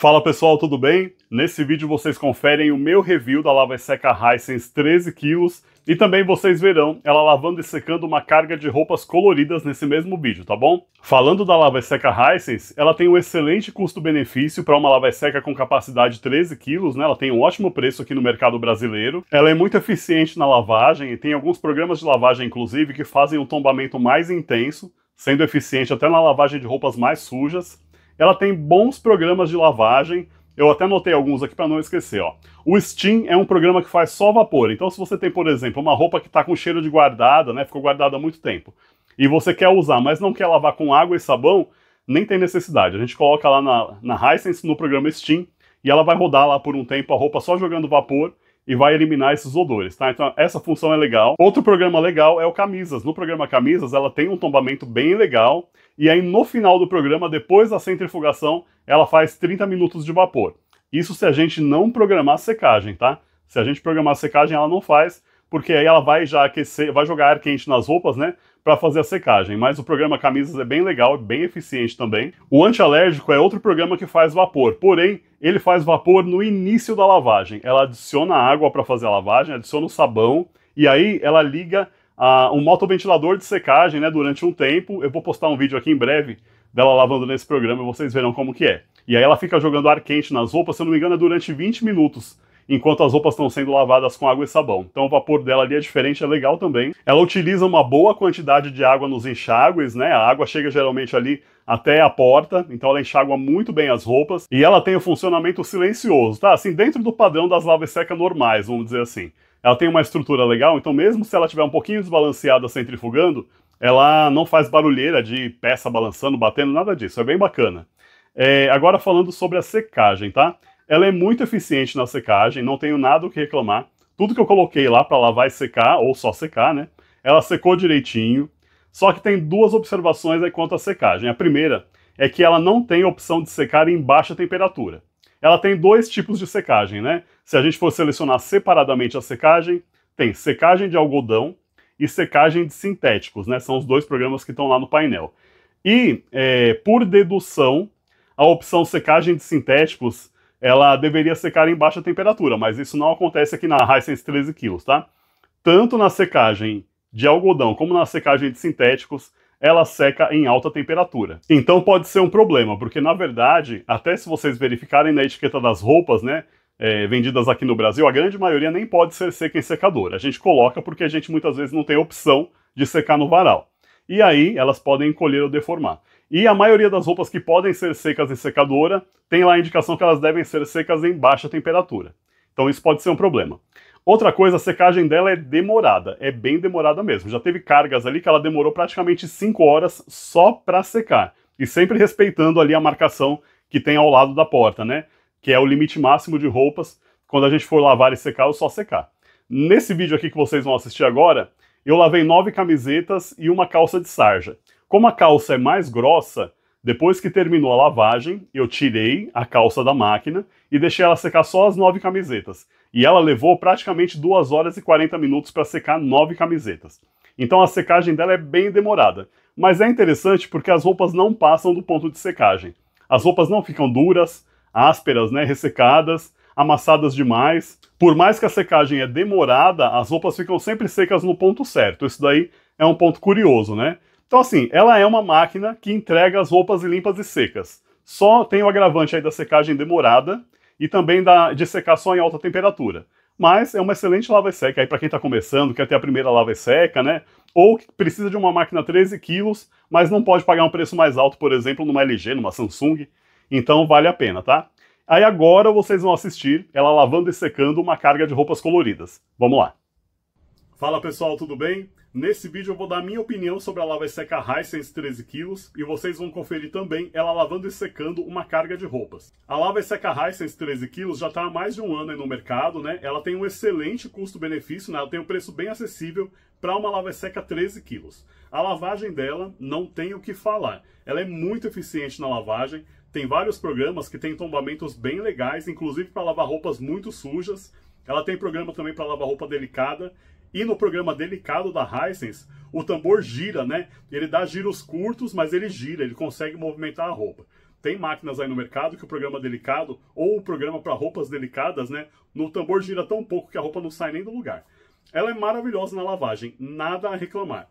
Fala pessoal, tudo bem? Nesse vídeo vocês conferem o meu review da lava e seca Hisense 13 kg e também vocês verão ela lavando e secando uma carga de roupas coloridas nesse mesmo vídeo, tá bom? Falando da lava e seca Hisense, ela tem um excelente custo-benefício para uma lava e seca com capacidade 13 kg, né? Ela tem um ótimo preço aqui no mercado brasileiro. Ela é muito eficiente na lavagem e tem alguns programas de lavagem, inclusive, que fazem um tombamento mais intenso, sendo eficiente até na lavagem de roupas mais sujas. Ela tem bons programas de lavagem, eu até anotei alguns aqui para não esquecer, ó. O Steam é um programa que faz só vapor, então se você tem, por exemplo, uma roupa que está com cheiro de guardada, né, ficou guardada há muito tempo, e você quer usar, mas não quer lavar com água e sabão, nem tem necessidade. A gente coloca lá na Hisense, no programa Steam, e ela vai rodar lá por um tempo a roupa só jogando vapor, e vai eliminar esses odores, tá? Então essa função é legal. Outro programa legal é o Camisas. No programa Camisas ela tem um tombamento bem legal, e aí no final do programa, depois da centrifugação, ela faz 30 minutos de vapor. Isso se a gente não programar secagem, tá? Se a gente programar secagem ela não faz, porque aí ela vai já aquecer, vai jogar ar quente nas roupas, né? Para fazer a secagem, mas o programa Camisas é bem legal, é bem eficiente também. O anti-alérgico é outro programa que faz vapor, porém, ele faz vapor no início da lavagem. Ela adiciona água para fazer a lavagem, adiciona o sabão, e aí ela liga um motoventilador de secagem, né, durante um tempo. Eu vou postar um vídeo aqui em breve dela lavando nesse programa, vocês verão como que é. E aí ela fica jogando ar quente nas roupas, se eu não me engano é durante 20 minutos. Enquanto as roupas estão sendo lavadas com água e sabão. Então o vapor dela ali é diferente, é legal também. Ela utiliza uma boa quantidade de água nos enxágues, né? A água chega geralmente ali até a porta, então ela enxágua muito bem as roupas. E ela tem um funcionamento silencioso, tá? Assim, dentro do padrão das lava e seca normais, vamos dizer assim. Ela tem uma estrutura legal, então mesmo se ela tiver um pouquinho desbalanceada centrifugando, ela não faz barulheira de peça balançando, batendo, nada disso. É bem bacana. Agora falando sobre a secagem, tá? Ela é muito eficiente na secagem, não tenho nada o que reclamar. Tudo que eu coloquei lá para lavar e secar, ou só secar, né? Ela secou direitinho. Só que tem duas observações aí quanto à secagem. A primeira é que ela não tem opção de secar em baixa temperatura. Ela tem dois tipos de secagem, né? Se a gente for selecionar separadamente a secagem, tem secagem de algodão e secagem de sintéticos, né? São os dois programas que estão lá no painel. E, por dedução, a opção secagem de sintéticos ela deveria secar em baixa temperatura, mas isso não acontece aqui na Hisense 13 kg, tá? Tanto na secagem de algodão como na secagem de sintéticos, ela seca em alta temperatura. Então pode ser um problema, porque na verdade, até se vocês verificarem na etiqueta das roupas, né, vendidas aqui no Brasil, a grande maioria nem pode ser seca em secador. A gente coloca porque a gente muitas vezes não tem opção de secar no varal. E aí elas podem encolher ou deformar. E a maioria das roupas que podem ser secas em secadora, tem lá a indicação que elas devem ser secas em baixa temperatura. Então isso pode ser um problema. Outra coisa, a secagem dela é demorada, é bem demorada mesmo. Já teve cargas ali que ela demorou praticamente 5 horas só para secar. E sempre respeitando ali a marcação que tem ao lado da porta, né? Que é o limite máximo de roupas, quando a gente for lavar e secar ou só secar. Nesse vídeo aqui que vocês vão assistir agora, eu lavei 9 camisetas e uma calça de sarja. Como a calça é mais grossa, depois que terminou a lavagem, eu tirei a calça da máquina e deixei ela secar só as 9 camisetas. E ela levou praticamente 2 horas e 40 minutos para secar 9 camisetas. Então a secagem dela é bem demorada. Mas é interessante porque as roupas não passam do ponto de secagem. As roupas não ficam duras, ásperas, né, ressecadas, amassadas demais. Por mais que a secagem é demorada, as roupas ficam sempre secas no ponto certo. Isso daí é um ponto curioso, né? Então assim, ela é uma máquina que entrega as roupas limpas e secas. Só tem o agravante aí da secagem demorada e também de secar só em alta temperatura. Mas é uma excelente lava e seca aí para quem está começando, quer ter a primeira lava e seca, né? Ou que precisa de uma máquina 13 kg, mas não pode pagar um preço mais alto, por exemplo, numa LG, numa Samsung. Então vale a pena, tá? Aí agora vocês vão assistir ela lavando e secando uma carga de roupas coloridas. Vamos lá! Fala pessoal, tudo bem? Nesse vídeo eu vou dar a minha opinião sobre a lava e seca Hisense 13 kg e vocês vão conferir também ela lavando e secando uma carga de roupas. A lava e seca Hisense 13 kg já está há mais de um ano aí no mercado, né? Ela tem um excelente custo-benefício, né? Ela tem um preço bem acessível para uma lava e seca 13 kg. A lavagem dela não tem o que falar. Ela é muito eficiente na lavagem, tem vários programas que tem tombamentos bem legais, inclusive para lavar roupas muito sujas. Ela tem programa também para lavar roupa delicada. E no programa delicado da Hisense, o tambor gira, né? Ele dá giros curtos, mas ele gira, ele consegue movimentar a roupa. Tem máquinas aí no mercado que o programa delicado, ou o programa para roupas delicadas, né? No tambor gira tão pouco que a roupa não sai nem do lugar. Ela é maravilhosa na lavagem, nada a reclamar.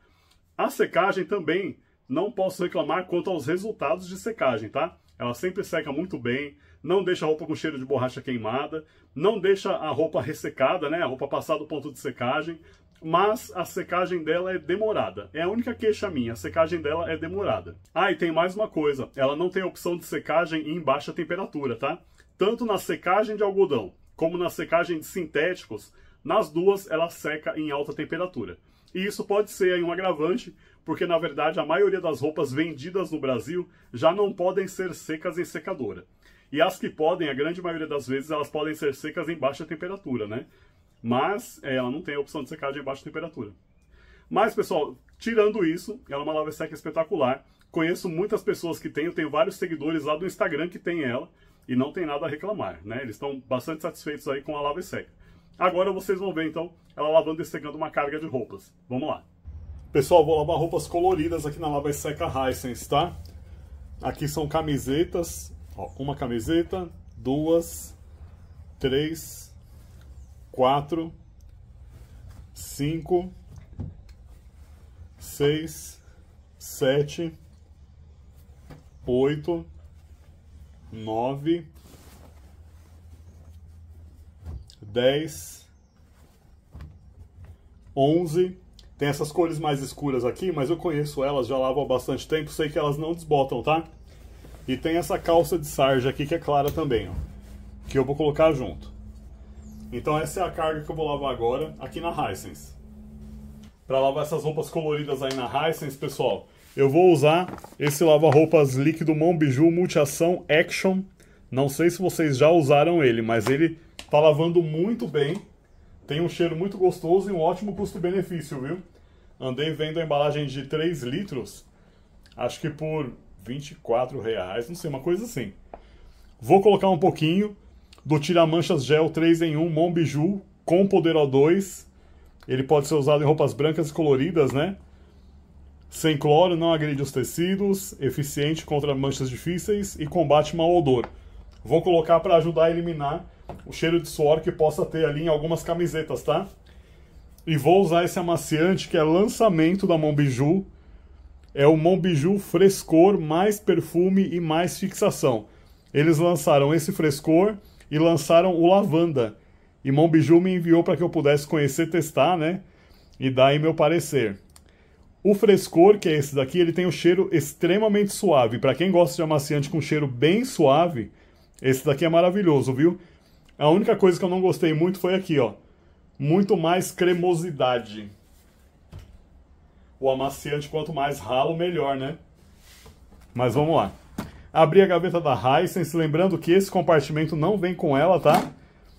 A secagem também, não posso reclamar quanto aos resultados de secagem, tá? Ela sempre seca muito bem, não deixa a roupa com cheiro de borracha queimada, não deixa a roupa ressecada, né? A roupa passar do ponto de secagem, mas a secagem dela é demorada. É a única queixa minha, a secagem dela é demorada. Ah, e tem mais uma coisa, ela não tem opção de secagem em baixa temperatura, tá? Tanto na secagem de algodão, como na secagem de sintéticos, nas duas ela seca em alta temperatura. E isso pode ser aí um agravante, porque na verdade a maioria das roupas vendidas no Brasil já não podem ser secas em secadora. E as que podem, a grande maioria das vezes, elas podem ser secas em baixa temperatura, né? Mas ela não tem a opção de secagem em baixa temperatura. Mas, pessoal, tirando isso, ela é uma lava seca espetacular. Conheço muitas pessoas que têm, eu tenho vários seguidores lá do Instagram que tem ela e não tem nada a reclamar, né? Eles estão bastante satisfeitos aí com a lava seca. Agora vocês vão ver, então, ela lavando e secando uma carga de roupas. Vamos lá. Pessoal, vou lavar roupas coloridas aqui na Lava Seca Hisense, tá? Aqui são camisetas, ó, uma camiseta, duas, três, quatro, cinco, seis, sete, oito, nove, 10, 11, tem essas cores mais escuras aqui, mas eu conheço elas, já lavo há bastante tempo, sei que elas não desbotam, tá? E tem essa calça de sarja aqui que é clara também, ó, que eu vou colocar junto. Então essa é a carga que eu vou lavar agora aqui na Hisense. Para lavar essas roupas coloridas aí na Hisense, pessoal, eu vou usar esse lava-roupas líquido Mon Bijou Multiação Action. Não sei se vocês já usaram ele, mas ele tá lavando muito bem, tem um cheiro muito gostoso e um ótimo custo-benefício, viu? Andei vendo a embalagem de 3 litros, acho que por R$24, não sei, uma coisa assim. Vou colocar um pouquinho do Tiramanchas Gel 3 em 1 Mon Bijou com poder O2. Ele pode ser usado em roupas brancas e coloridas, né? Sem cloro, não agride os tecidos, eficiente contra manchas difíceis e combate mau odor. Vou colocar para ajudar a eliminar o cheiro de suor que possa ter ali em algumas camisetas, tá? E vou usar esse amaciante que é lançamento da Mon Bijou. É o Mon Bijou Frescor, mais perfume e mais fixação. Eles lançaram esse frescor e lançaram o lavanda. E Mon Bijou me enviou para que eu pudesse conhecer, testar, né? E dar aí meu parecer. O frescor, que é esse daqui, ele tem um cheiro extremamente suave. Para quem gosta de amaciante com cheiro bem suave, esse daqui é maravilhoso, viu? A única coisa que eu não gostei muito foi aqui, ó. Muito mais cremosidade. O amaciante, quanto mais ralo, melhor, né? Mas vamos lá. Abri a gaveta da Hisense, lembrando que esse compartimento não vem com ela, tá?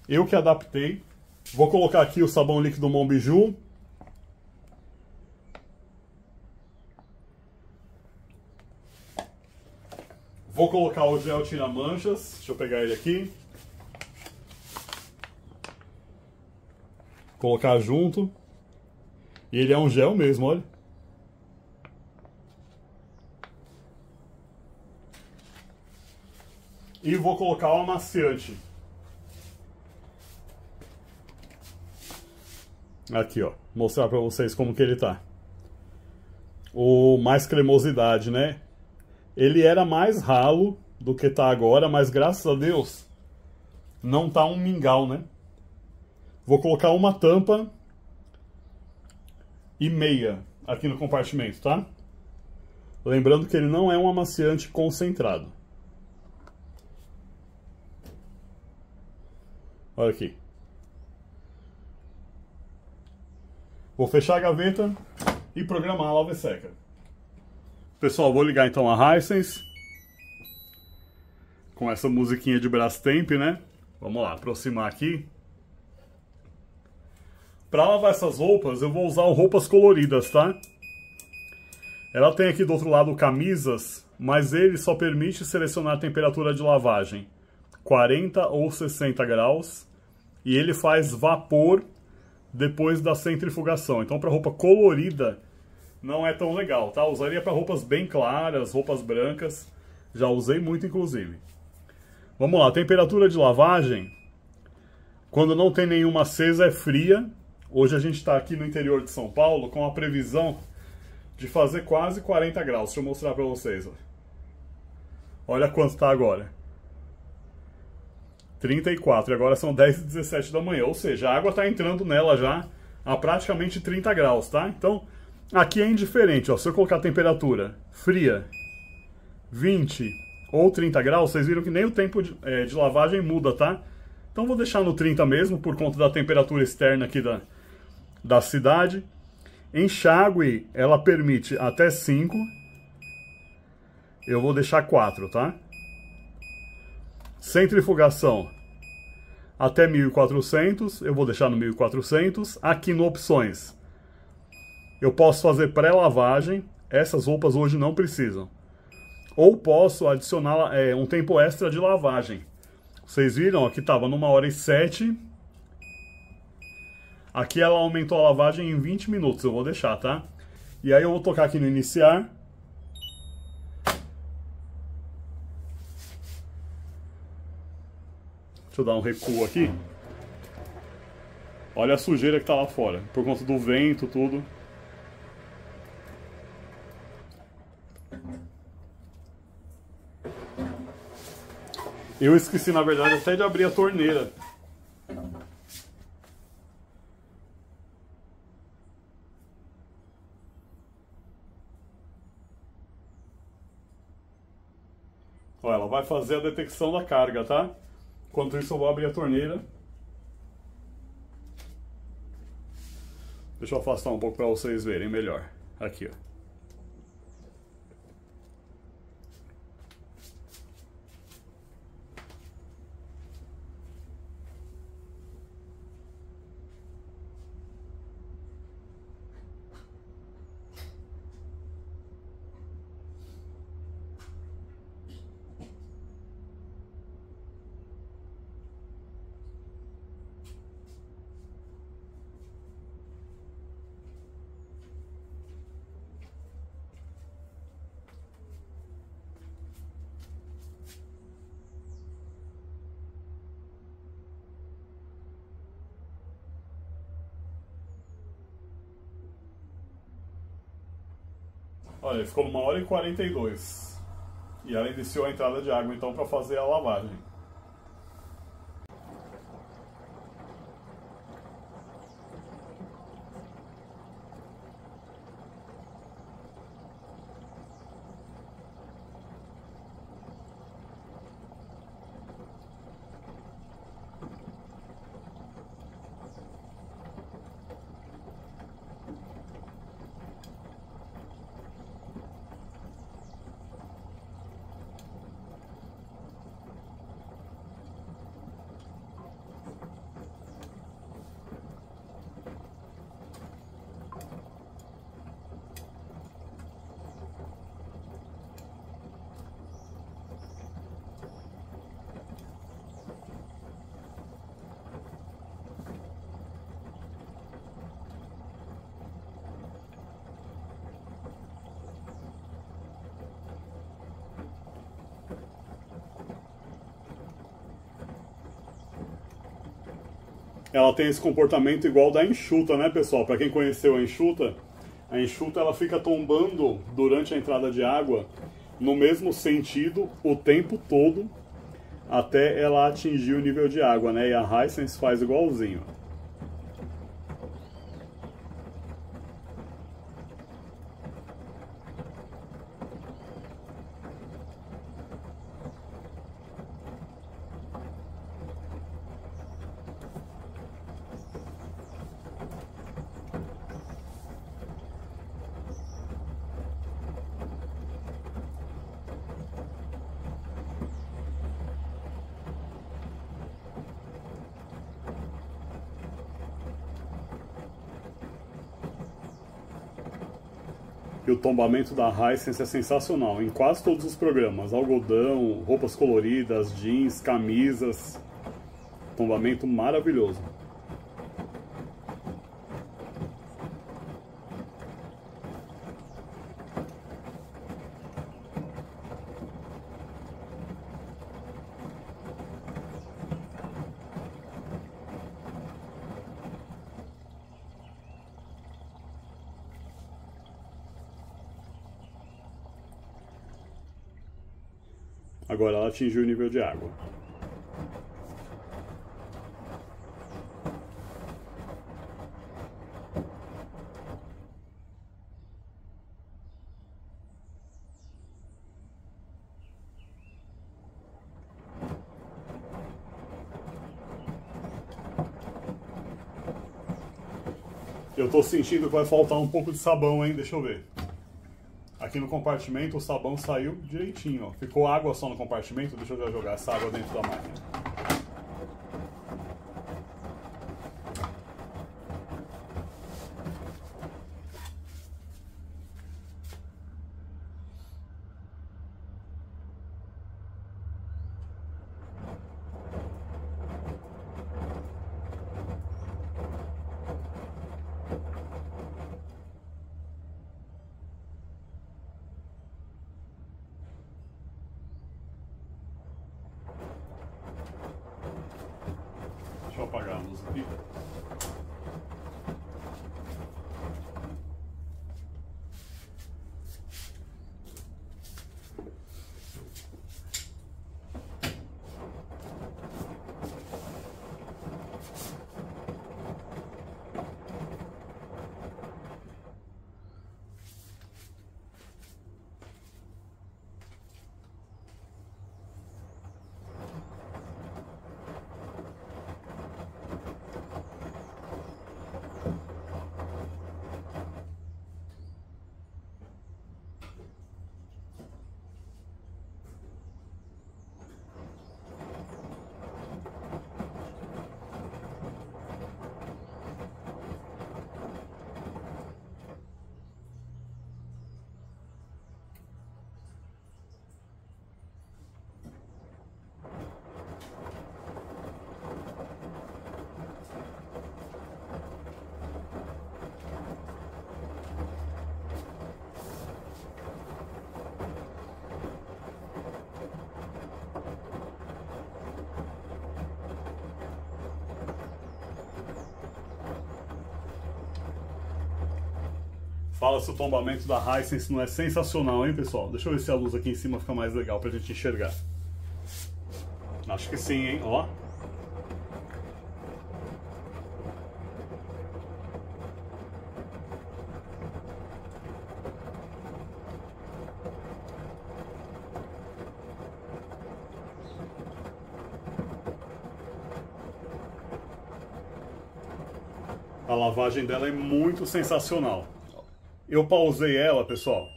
Eu que adaptei. Vou colocar aqui o sabão líquido Mon Bijou. Vou colocar o gel tira-manchas. Deixa eu pegar ele aqui. Colocar junto. E ele é um gel mesmo, olha. E vou colocar o amaciante. Aqui, ó. Mostrar pra vocês como que ele tá. O mais cremosidade, né? Ele era mais ralo do que tá agora, mas graças a Deus não tá um mingau, né? Vou colocar uma tampa e meia aqui no compartimento, tá? Lembrando que ele não é um amaciante concentrado. Olha aqui. Vou fechar a gaveta e programar a lava e seca. Pessoal, vou ligar então a Hisense. Com essa musiquinha de Brastemp, né? Vamos lá, aproximar aqui. Para lavar essas roupas, eu vou usar roupas coloridas, tá? Ela tem aqui do outro lado camisas, mas ele só permite selecionar a temperatura de lavagem, 40 ou 60 graus, e ele faz vapor depois da centrifugação. Então, para roupa colorida, não é tão legal, tá? Usaria para roupas bem claras, roupas brancas. Já usei muito, inclusive. Vamos lá, temperatura de lavagem. Quando não tem nenhuma acesa, é fria. Hoje a gente está aqui no interior de São Paulo com a previsão de fazer quase 40 graus. Deixa eu mostrar para vocês. Olha quanto está agora. 34, e agora são 10h17 da manhã, ou seja, a água está entrando nela já a praticamente 30 graus, tá? Então, aqui é indiferente, ó, se eu colocar a temperatura fria, 20 ou 30 graus, vocês viram que nem o tempo de lavagem muda, tá? Então vou deixar no 30 mesmo, por conta da temperatura externa aqui da cidade. Enxágue, ela permite até 5, eu vou deixar 4, tá? Centrifugação até 1400, eu vou deixar no 1400. Aqui no opções, eu posso fazer pré-lavagem, essas roupas hoje não precisam. Ou posso adicionar um tempo extra de lavagem. Vocês viram, aqui estava numa hora e 7. Aqui ela aumentou a lavagem em 20 minutos, eu vou deixar, tá? E aí eu vou tocar aqui no iniciar. Deixa eu dar um recuo aqui. Olha a sujeira que tá lá fora, por conta do vento, tudo. Eu esqueci, na verdade, até de abrir a torneira. Olha, ela vai fazer a detecção da carga, tá? Enquanto isso eu vou abrir a torneira. Deixa eu afastar um pouco para vocês verem melhor. Aqui, ó. Olha, ficou numa hora e 42. E ela iniciou a entrada de água, então, para fazer a lavagem. Ela tem esse comportamento igual da enxuta, né, pessoal? Para quem conheceu a enxuta ela fica tombando durante a entrada de água no mesmo sentido o tempo todo até ela atingir o nível de água, né? E a Hisense faz igualzinho. E o tombamento da Hisense é sensacional, em quase todos os programas, algodão, roupas coloridas, jeans, camisas, tombamento maravilhoso. Agora ela atingiu o nível de água. Eu tô sentindo que vai faltar um pouco de sabão, hein? Deixa eu ver. Aqui no compartimento o sabão saiu direitinho, ó. Ficou água só no compartimento, deixa eu já jogar essa água dentro da máquina. Deixa eu apagar a luz aqui. Fala se o tombamento da Hisense não é sensacional, hein, pessoal? Deixa eu ver se a luz aqui em cima fica mais legal pra gente enxergar. Acho que sim, hein? Ó. A lavagem dela é muito sensacional. Eu pausei ela, pessoal,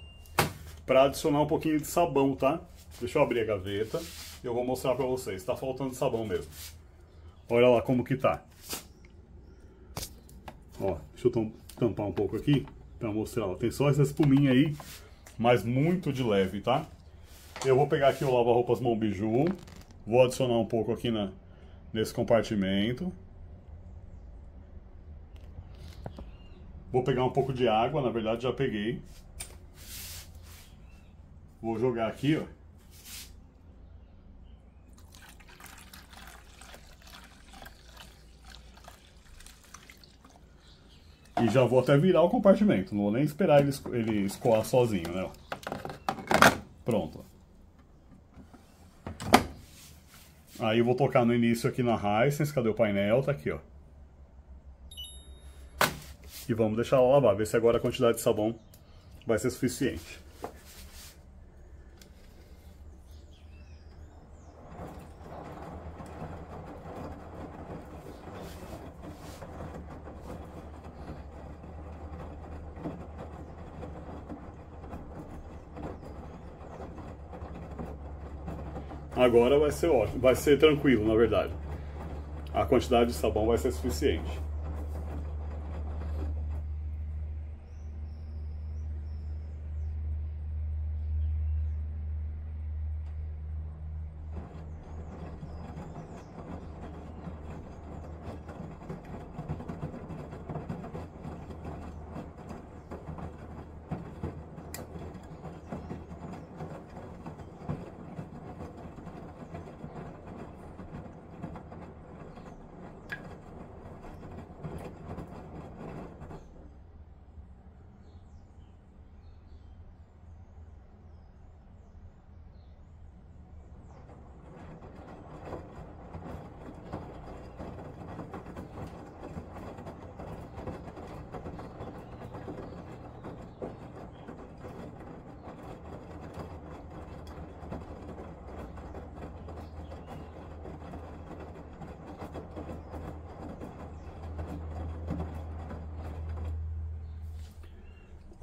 para adicionar um pouquinho de sabão, tá? Deixa eu abrir a gaveta e eu vou mostrar para vocês. Tá faltando sabão mesmo. Olha lá como que tá. Ó, deixa eu tampar um pouco aqui para mostrar. Ó, tem só essa espuminha aí, mas muito de leve, tá? Eu vou pegar aqui o Lava Roupas Mon Bijou. Vou adicionar um pouco aqui nesse compartimento. Vou pegar um pouco de água, na verdade já peguei. Vou jogar aqui, ó. E já vou até virar o compartimento, não vou nem esperar ele escoar sozinho, né? Pronto. Aí eu vou tocar no início aqui na Hisense, cadê o painel? Tá aqui, ó. E vamos deixar ela lavar, ver se agora a quantidade de sabão vai ser suficiente. Agora vai ser ótimo, vai ser tranquilo, na verdade. A quantidade de sabão vai ser suficiente.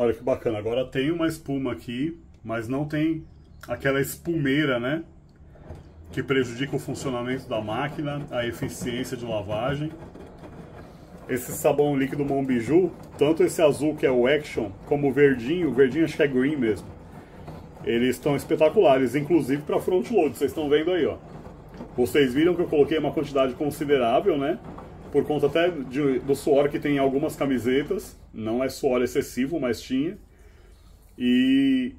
Olha que bacana, agora tem uma espuma aqui, mas não tem aquela espumeira, né? Que prejudica o funcionamento da máquina, a eficiência de lavagem. Esse sabão líquido Mon Bijou, tanto esse azul que é o Action, como o verdinho acho que é green mesmo. Eles estão espetaculares, inclusive para front load, vocês estão vendo aí, ó. Vocês viram que eu coloquei uma quantidade considerável, né? Por conta até do suor que tem em algumas camisetas. Não é suor excessivo, mas tinha. E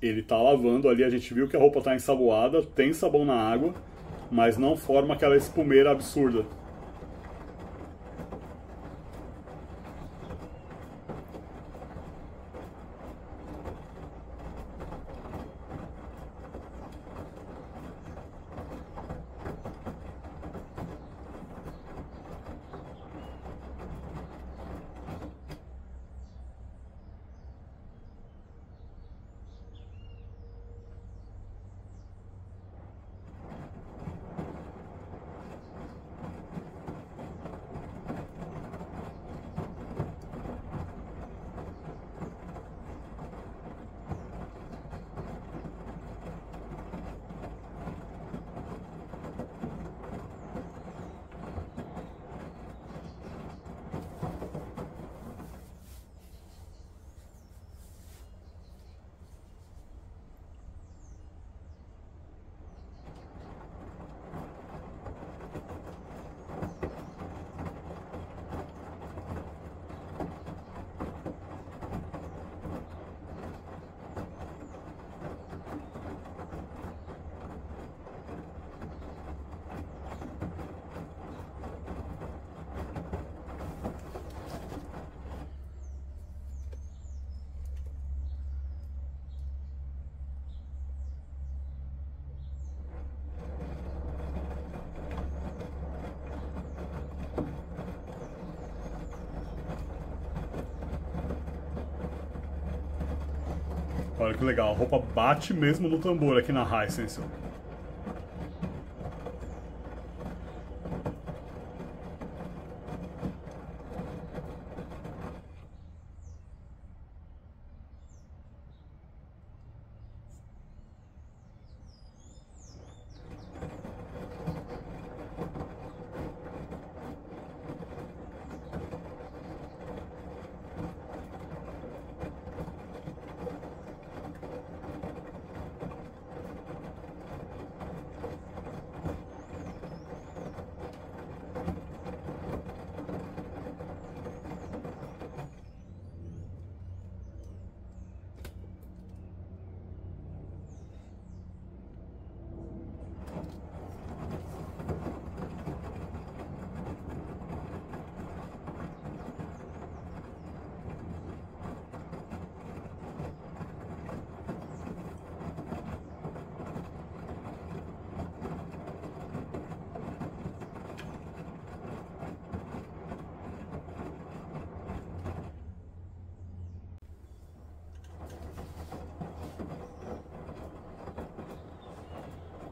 ele tá lavando ali, a gente viu que a roupa tá ensaboada, tem sabão na água, mas não forma aquela espumeira absurda. Olha que legal, a roupa bate mesmo no tambor aqui na Hisense.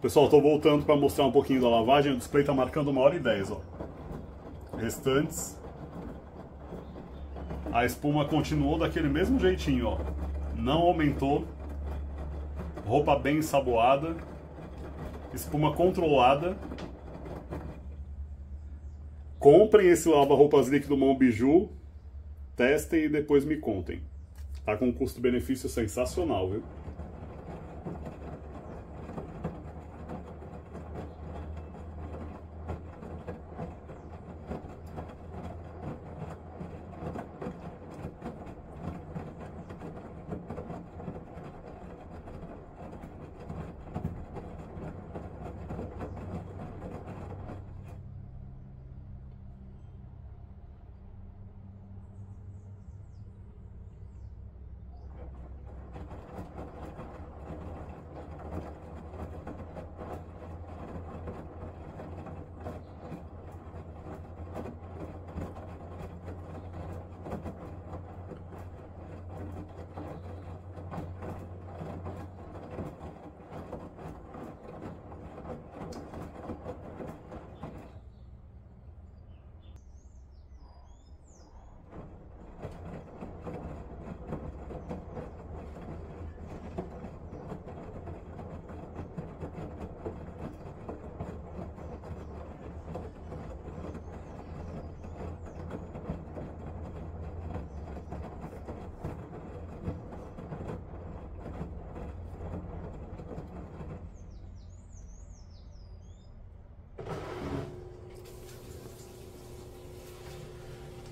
Pessoal, estou voltando para mostrar um pouquinho da lavagem. O display está marcando 1h10, ó. Restantes. A espuma continuou daquele mesmo jeitinho, ó. Não aumentou. Roupa bem ensaboada. Espuma controlada. Comprem esse lava-roupas líquido Mon Bijou. Testem e depois me contem. Tá com um custo-benefício sensacional, viu?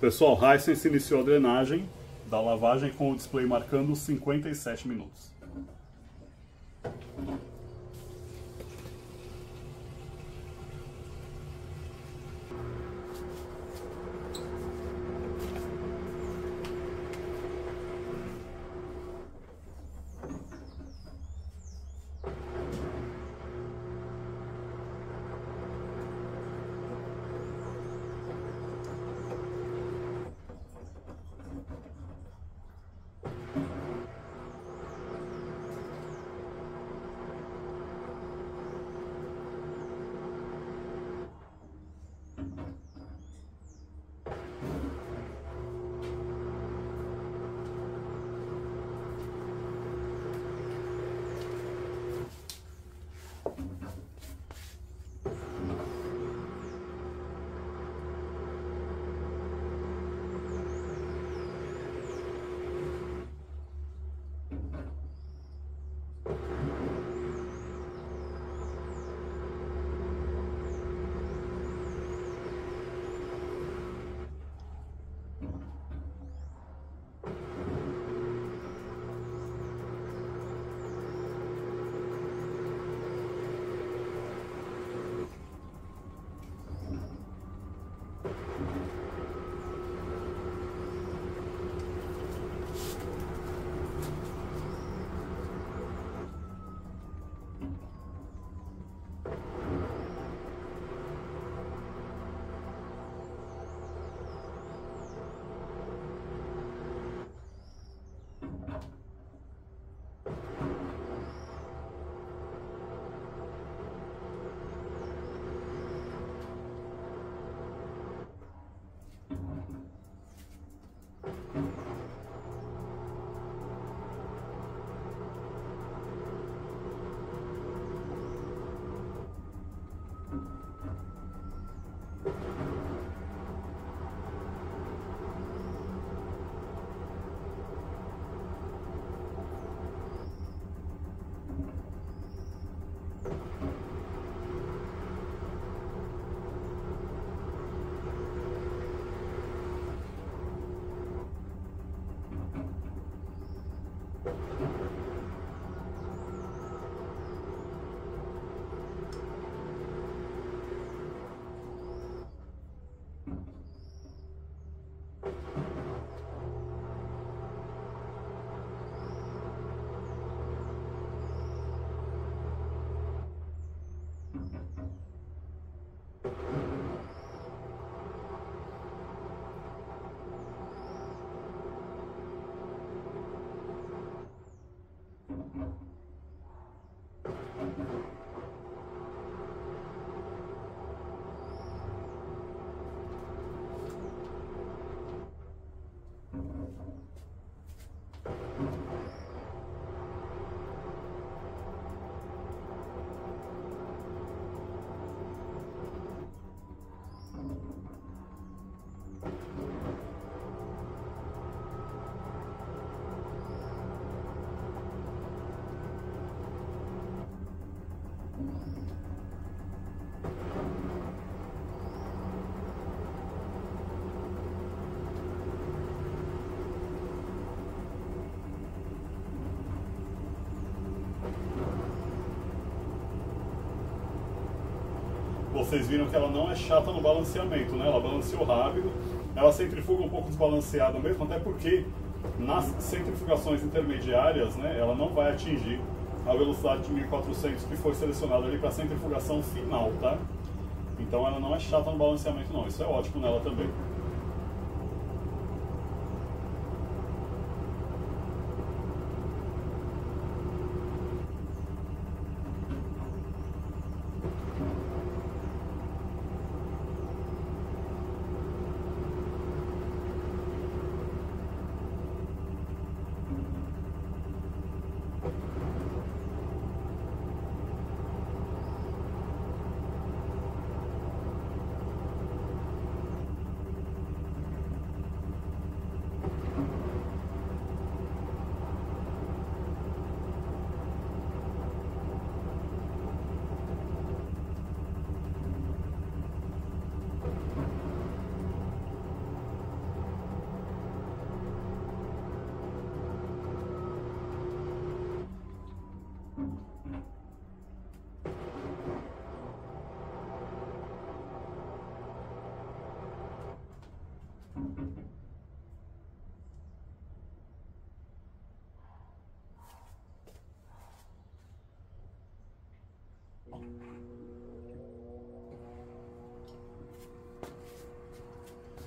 Pessoal, Hisense iniciou a drenagem da lavagem com o display marcando 57 minutos. Vocês viram que ela não é chata no balanceamento, né? Ela balanceou rápido, ela centrifuga um pouco desbalanceada mesmo, até porque nas centrifugações intermediárias, né, ela não vai atingir a velocidade de 1400 que foi selecionada ali para a centrifugação final, tá? Então ela não é chata no balanceamento não, isso é ótimo nela também.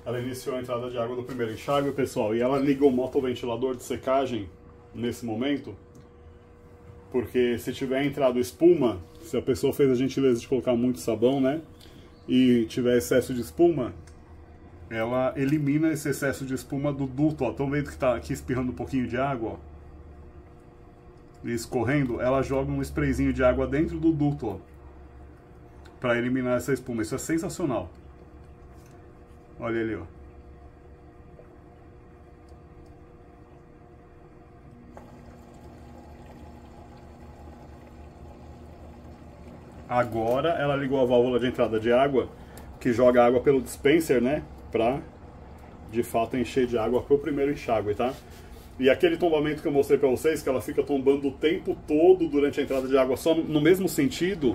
Ela iniciou a entrada de água no primeiro enxágue, pessoal, e ela liga o motoventilador de secagem nesse momento, porque se tiver entrado espuma, se a pessoa fez a gentileza de colocar muito sabão, né, e tiver excesso de espuma, ela elimina esse excesso de espuma do duto, ó. Estão vendo que tá aqui espirrando um pouquinho de água, ó, e escorrendo? Ela joga um sprayzinho de água dentro do duto, ó, para eliminar essa espuma. Isso é sensacional. Olha ali, ó. Agora ela ligou a válvula de entrada de água, que joga água pelo dispenser, né? Pra, de fato, encher de água pro primeiro enxágue, tá? E aquele tombamento que eu mostrei pra vocês, que ela fica tombando o tempo todo durante a entrada de água, só no mesmo sentido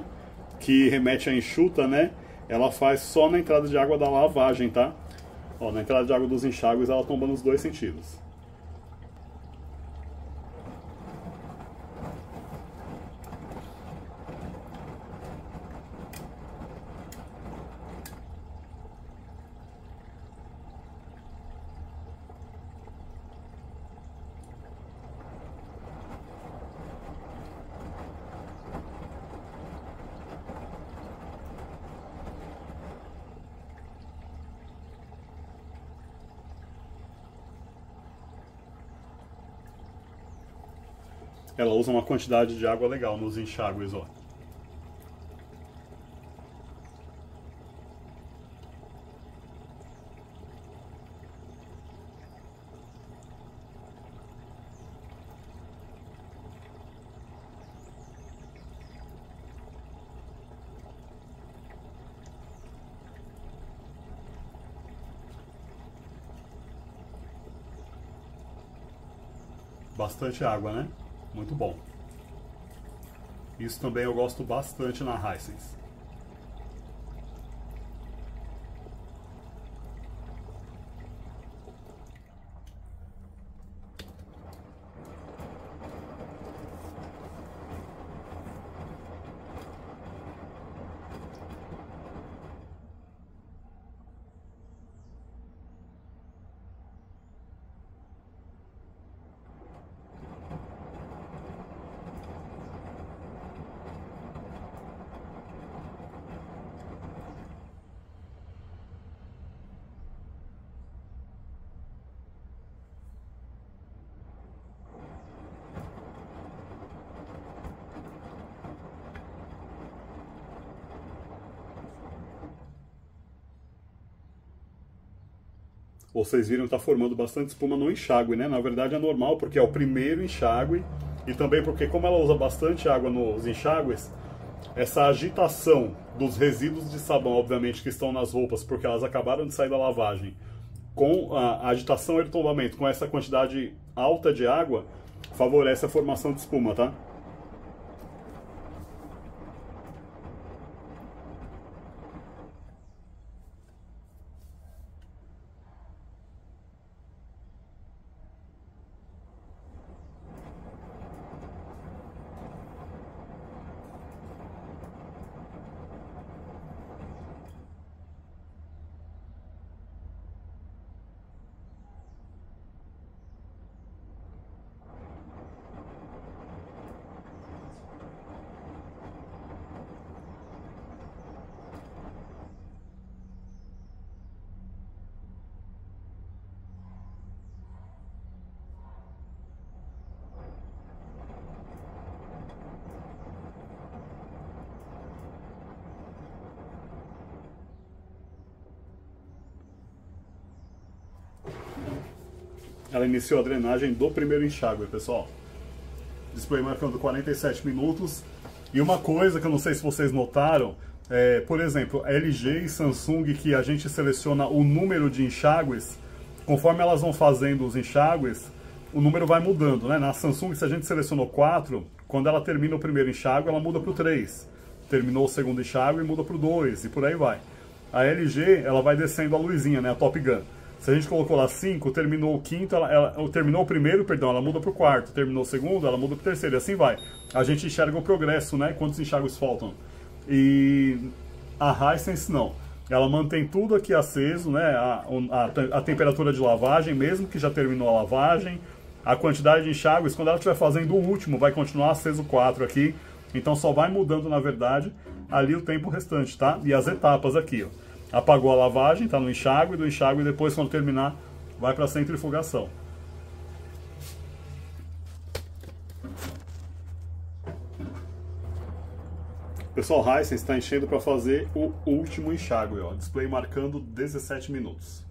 que remete à enxuta, né? Ela faz só na entrada de água da lavagem, tá? Ó, na entrada de água dos enxágues ela tomba nos dois sentidos. Ela usa uma quantidade de água legal nos enxágues, ó. Bastante água, né? Muito bom. Isso também eu gosto bastante na Hisense. Vocês viram que está formando bastante espuma no enxágue, né? Na verdade é normal, porque é o primeiro enxágue. E também porque, como ela usa bastante água nos enxágues, essa agitação dos resíduos de sabão, obviamente, que estão nas roupas, porque elas acabaram de sair da lavagem, com a agitação e o tombamento, com essa quantidade alta de água, favorece a formação de espuma, tá? Ela iniciou a drenagem do primeiro enxágue, pessoal. Display marcando 47 minutos. E uma coisa que eu não sei se vocês notaram, por exemplo, LG e Samsung, que a gente seleciona o número de enxágues, conforme elas vão fazendo os enxágues, o número vai mudando, né? Na Samsung, se a gente selecionou 4, quando ela termina o primeiro enxágue, ela muda para o 3. Terminou o segundo enxágue, muda para o 2, e por aí vai. A LG, ela vai descendo a luzinha, né? A Top Gun. Se a gente colocou lá 5, terminou o quinto, terminou o primeiro, perdão, ela muda pro quarto, terminou o segundo, ela muda pro terceiro, e assim vai. A gente enxerga o progresso, né? Quantos enxágues faltam. E a Hisense não. Ela mantém tudo aqui aceso, né? A temperatura de lavagem, mesmo que já terminou a lavagem. A quantidade de enxágues, quando ela estiver fazendo o último, vai continuar aceso 4 aqui. Então só vai mudando, na verdade, ali o tempo restante, tá? E as etapas aqui, ó. Apagou a lavagem, tá no enxágue, do enxágue depois, quando terminar, vai para a centrifugação. Pessoal, a Hisense está enchendo para fazer o último enxágue, ó. Display marcando 17 minutos.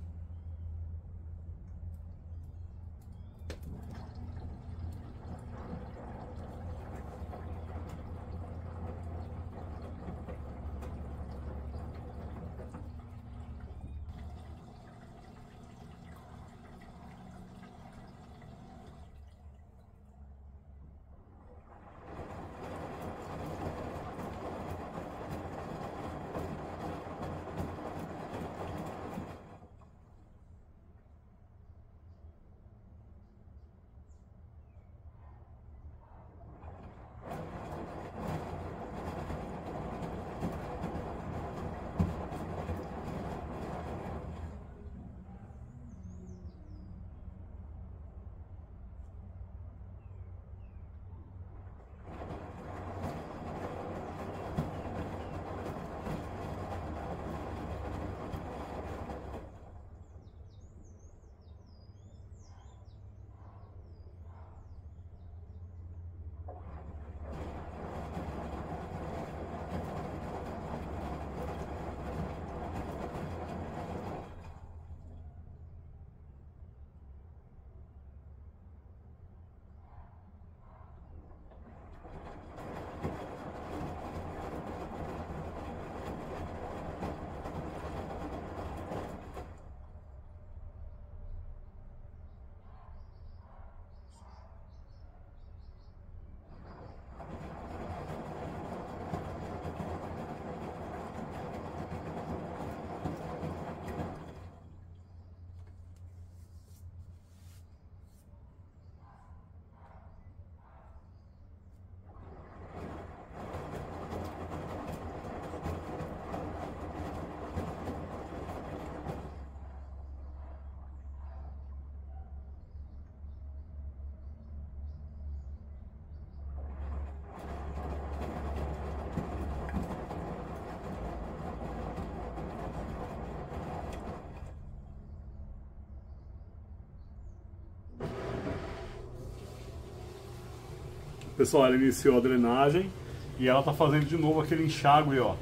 Pessoal, ela iniciou a drenagem e ela tá fazendo de novo aquele enxágue, ó,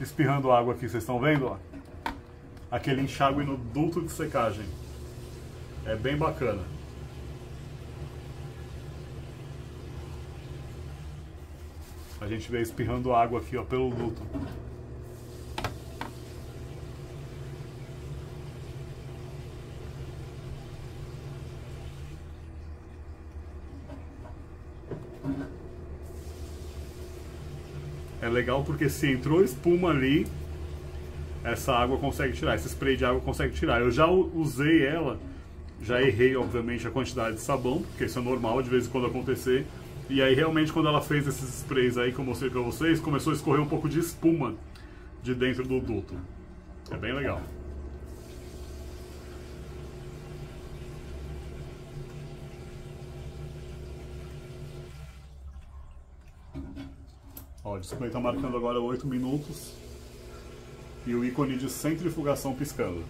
espirrando água aqui, vocês estão vendo, ó? Aquele enxágue no duto de secagem. É bem bacana. A gente vê espirrando água aqui, ó, pelo duto. É legal porque se entrou espuma ali, essa água consegue tirar, esse spray de água consegue tirar. Eu já usei ela, já errei obviamente a quantidade de sabão, porque isso é normal de vez em quando acontecer. E aí realmente quando ela fez esses sprays aí que eu mostrei pra vocês, começou a escorrer um pouco de espuma de dentro do duto. É bem legal. Ó, o display está marcando agora 8 minutos e o ícone de centrifugação piscando.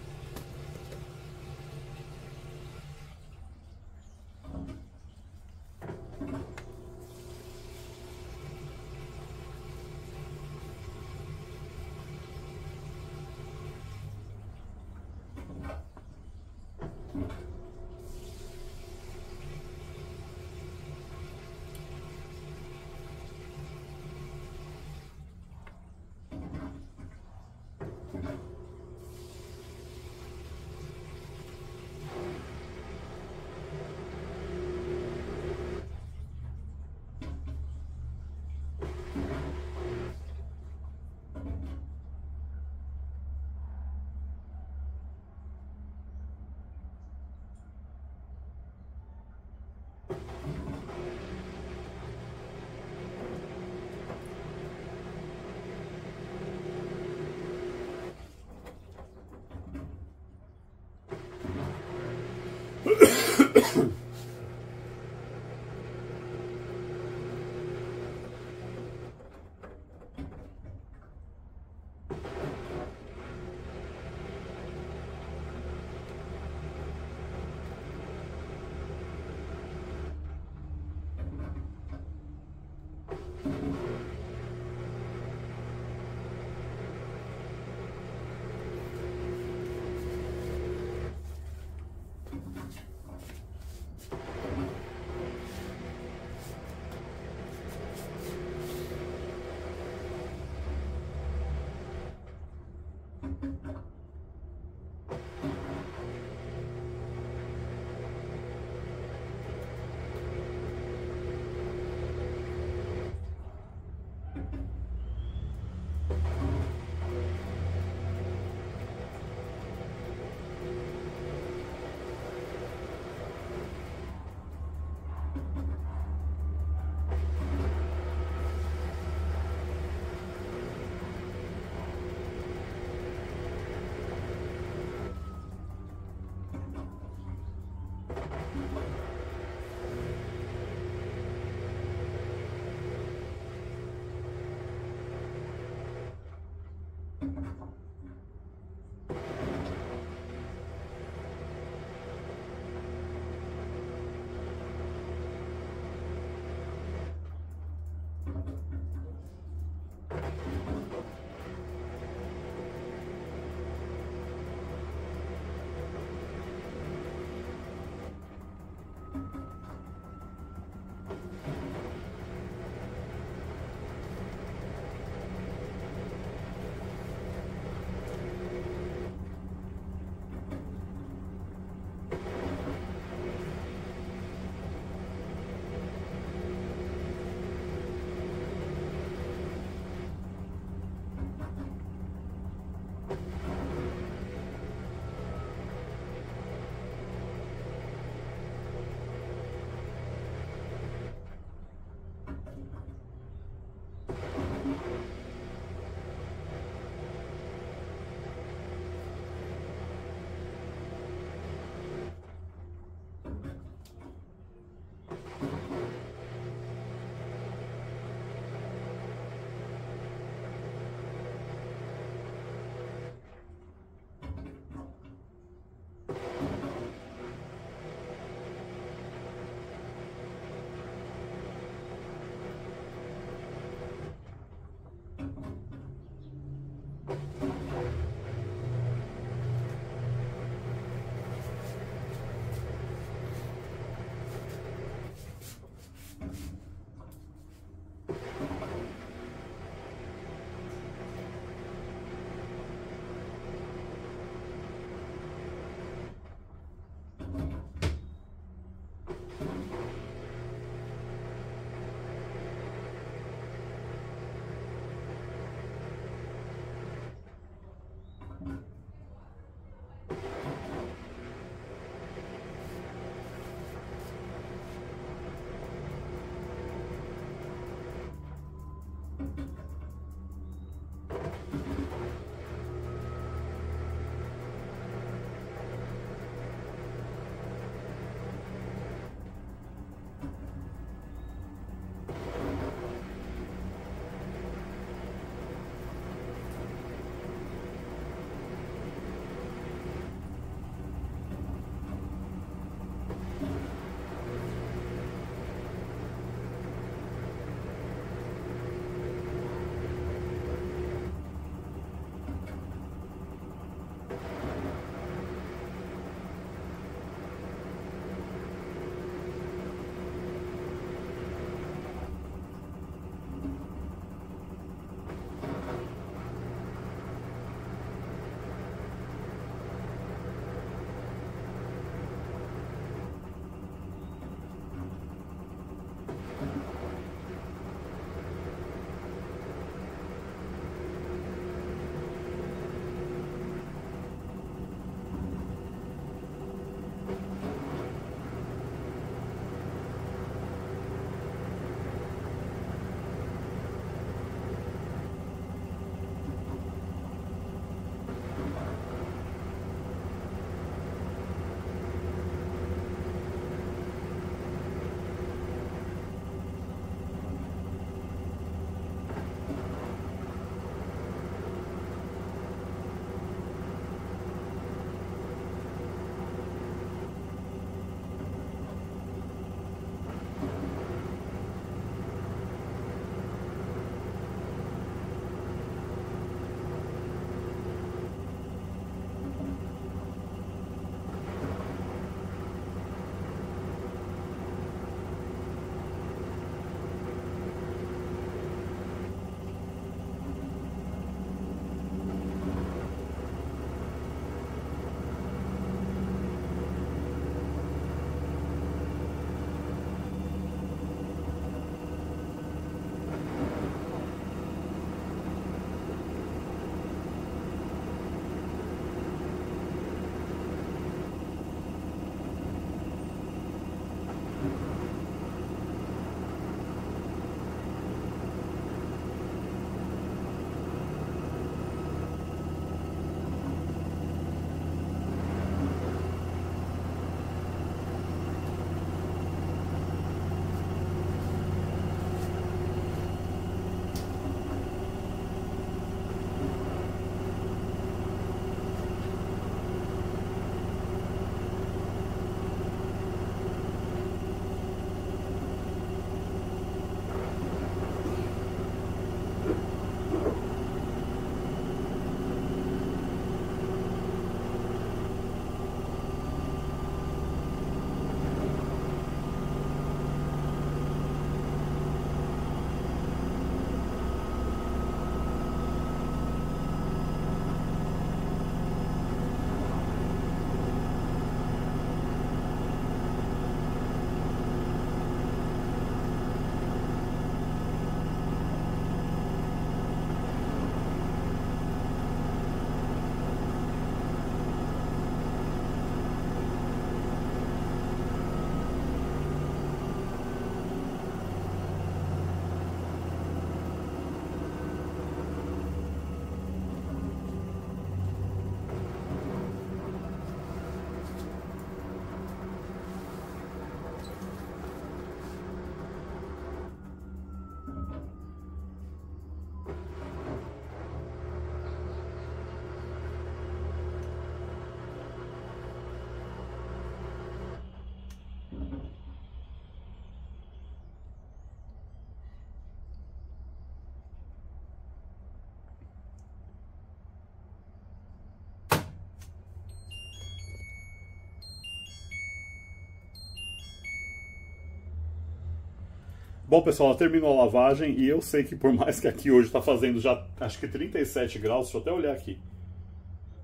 Bom, pessoal, terminou a lavagem e eu sei que por mais que aqui hoje está fazendo já, acho que 37 graus, deixa eu até olhar aqui,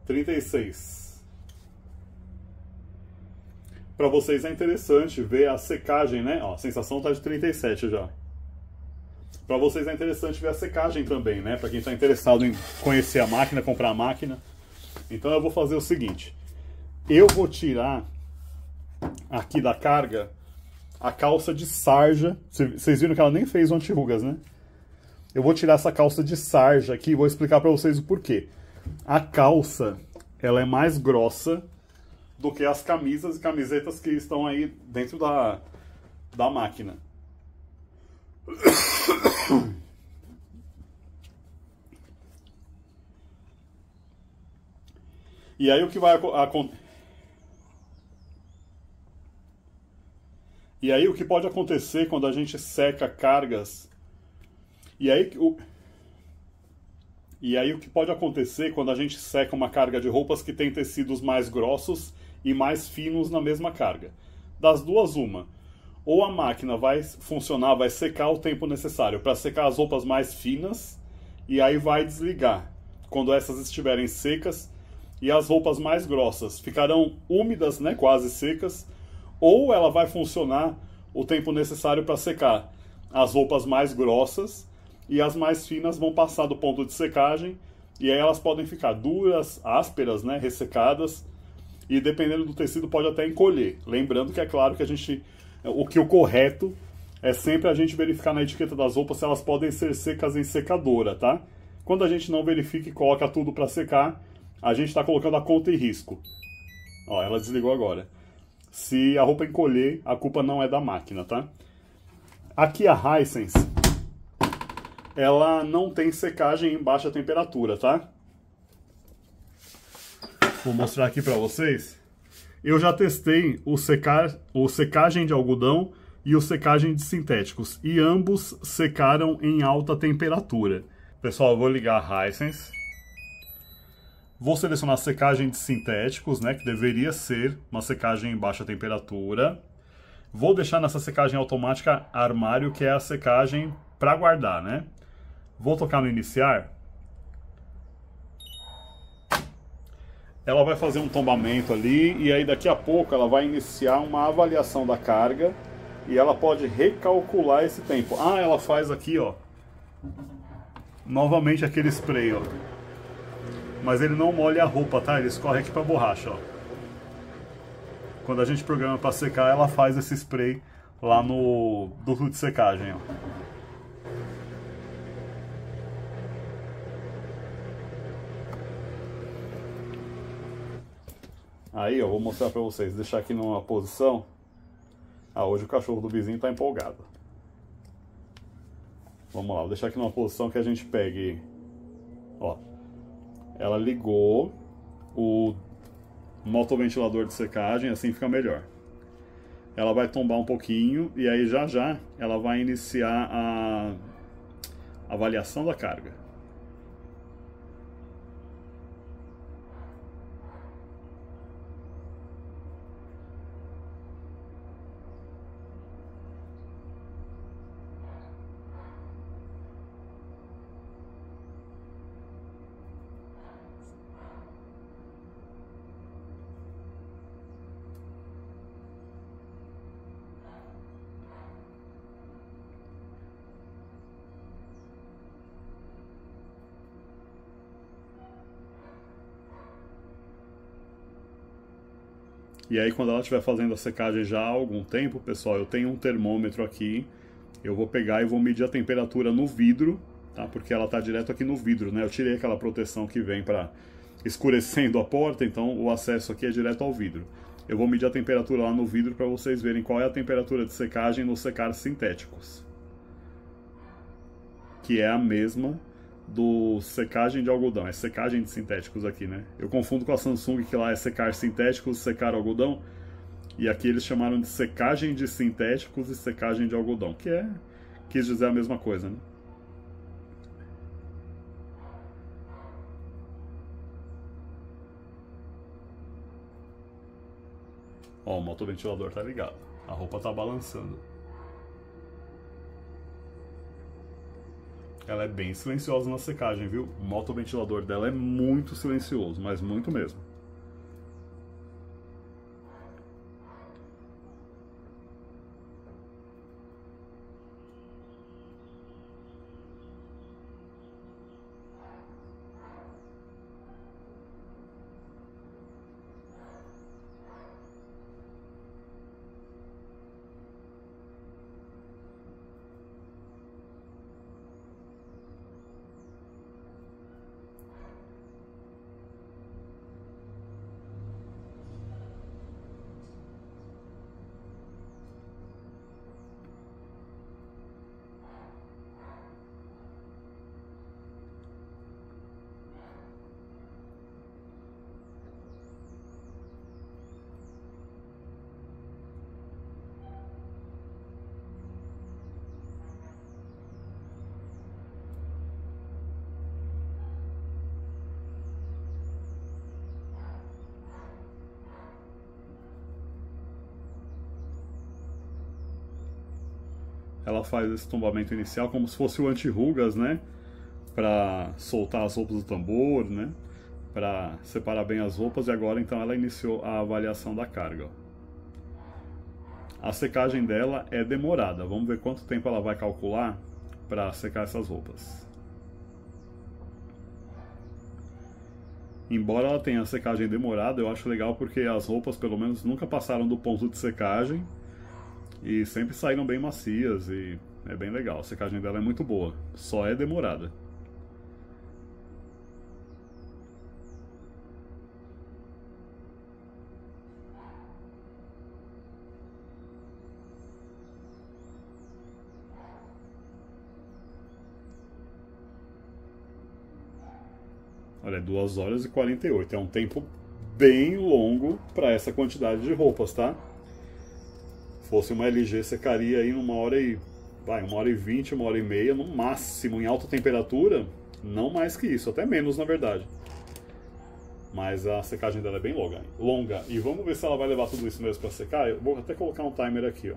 36. Para vocês é interessante ver a secagem, né? Ó, a sensação está de 37 já. Para vocês é interessante ver a secagem também, né? Para quem está interessado em conhecer a máquina, comprar a máquina. Então eu vou fazer o seguinte. Eu vou tirar aqui da carga a calça de sarja. Vocês viram que ela nem fez o antirrugas, né? Eu vou tirar essa calça de sarja aqui e vou explicar para vocês o porquê. A calça, ela é mais grossa do que as camisas e camisetas que estão aí dentro da máquina. E aí o que vai pode acontecer quando a gente seca cargas? E aí o que pode acontecer quando a gente seca uma carga de roupas que tem tecidos mais grossos e mais finos na mesma carga? Das duas, uma. Ou a máquina vai funcionar, vai secar o tempo necessário para secar as roupas mais finas, e aí vai desligar quando essas estiverem secas, e as roupas mais grossas ficarão úmidas, né, quase secas. Ou ela vai funcionar o tempo necessário para secar as roupas mais grossas, e as mais finas vão passar do ponto de secagem, e aí elas podem ficar duras, ásperas, né, ressecadas, e dependendo do tecido pode até encolher. Lembrando que é claro que a gente... O correto é sempre a gente verificar na etiqueta das roupas se elas podem ser secas em secadora, tá? Quando a gente não verifica e coloca tudo para secar, a gente está colocando a conta em risco. Ó, ela desligou agora. Se a roupa encolher, a culpa não é da máquina, tá? Aqui a Hisense, ela não tem secagem em baixa temperatura, tá? Vou mostrar aqui para vocês. Eu já testei o secagem de algodão e o secagem de sintéticos, e ambos secaram em alta temperatura. Pessoal, eu vou ligar a Hisense. Vou selecionar a secagem de sintéticos, né, que deveria ser uma secagem em baixa temperatura. Vou deixar nessa secagem automática armário, que é a secagem para guardar, né? Vou tocar no iniciar. Ela vai fazer um tombamento ali, e aí daqui a pouco ela vai iniciar uma avaliação da carga, e ela pode recalcular esse tempo. Ah, ela faz aqui, ó, novamente aquele spray, ó. Mas ele não molha a roupa, tá? Ele escorre aqui pra borracha, ó. Quando a gente programa pra secar, ela faz esse spray lá no duto de secagem, ó. Aí eu vou mostrar pra vocês, deixar aqui numa posição. Ah, hoje o cachorro do vizinho tá empolgado. Vamos lá, vou deixar aqui numa posição que a gente pegue. Ó, ela ligou o motoventilador de secagem, assim fica melhor. Ela vai tombar um pouquinho, e aí já já ela vai iniciar a avaliação da carga. E aí quando ela estiver fazendo a secagem já há algum tempo, pessoal, eu tenho um termômetro aqui. Eu vou pegar e vou medir a temperatura no vidro, tá? Porque ela tá direto aqui no vidro, né? Eu tirei aquela proteção que vem para escurecendo a porta, então o acesso aqui é direto ao vidro. Eu vou medir a temperatura lá no vidro para vocês verem qual é a temperatura de secagem nos secar sintéticos, que é a mesma do secagem de algodão. É secagem de sintéticos aqui, né? Eu confundo com a Samsung, que lá é secar sintéticos, secar algodão, e aqui eles chamaram de secagem de sintéticos e secagem de algodão, que é, quis dizer a mesma coisa, né? Ó, o motoventilador tá ligado, a roupa tá balançando. Ela é bem silenciosa na secagem, viu? O motoventilador dela é muito silencioso, mas muito mesmo. Ela faz esse tombamento inicial como se fosse o anti-rugas, né? Para soltar as roupas do tambor, né? Para separar bem as roupas. E agora então ela iniciou a avaliação da carga. A secagem dela é demorada. Vamos ver quanto tempo ela vai calcular para secar essas roupas. Embora ela tenha a secagem demorada, eu acho legal porque as roupas pelo menos nunca passaram do ponto de secagem. E sempre saíram bem macias e é bem legal. A secagem dela é muito boa, só é demorada. Olha, 2 horas e 48. É um tempo bem longo para essa quantidade de roupas, tá? Se fosse uma LG, secaria aí uma hora e vinte, 1h30 no máximo, em alta temperatura, não mais que isso, até menos na verdade. Mas a secagem dela é bem longa. E vamos ver se ela vai levar tudo isso mesmo para secar. Eu vou até colocar um timer aqui, ó,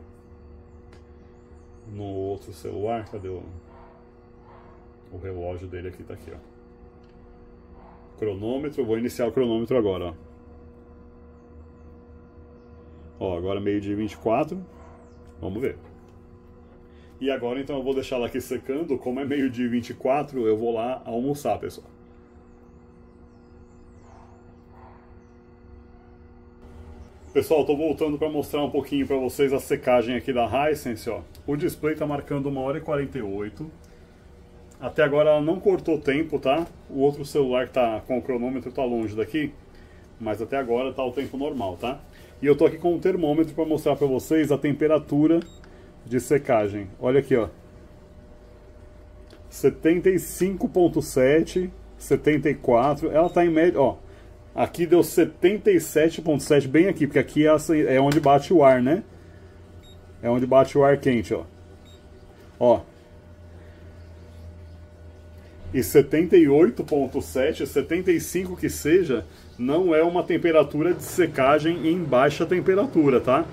no outro celular. Cadê o relógio dele? Aqui, tá aqui, ó. Cronômetro. Eu vou iniciar o cronômetro agora, ó. Ó, agora 12h24, vamos ver. E agora então eu vou deixar ela aqui secando. Como é 12h24, eu vou lá almoçar, pessoal. Pessoal, tô voltando para mostrar um pouquinho para vocês a secagem aqui da Hisense, ó. O display tá marcando 1h48. Até agora ela não cortou tempo, tá? O outro celular que tá com o cronômetro tá longe daqui, mas até agora tá o tempo normal, tá? E eu tô aqui com um termômetro para mostrar para vocês a temperatura de secagem. Olha aqui, ó. 75,7, 74. Ela tá em média, ó. Aqui deu 77,7, bem aqui, porque aqui é onde bate o ar, né? É onde bate o ar quente, ó. Ó. E 78,7, 75 que seja, não é uma temperatura de secagem em baixa temperatura, tá?